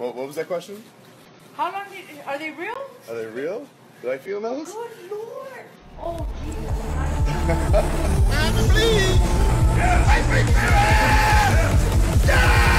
What was that question? How long are they real? Are they real? Do I feel those? Good Lord! Oh, Jesus. Time to bleed! Yes. I bleed! Yes. Yes.